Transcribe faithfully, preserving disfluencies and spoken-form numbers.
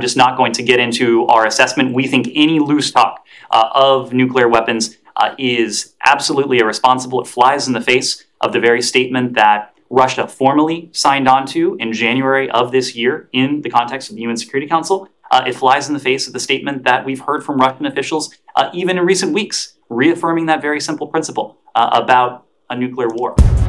I'm just not going to get into our assessment. We think any loose talk uh, of nuclear weapons uh, is absolutely irresponsible. It flies in the face of the very statement that Russia formally signed on to in January of this year in the context of the U N Security Council. Uh, it flies in the face of the statement that we've heard from Russian officials, uh, even in recent weeks, reaffirming that very simple principle uh, about a nuclear war.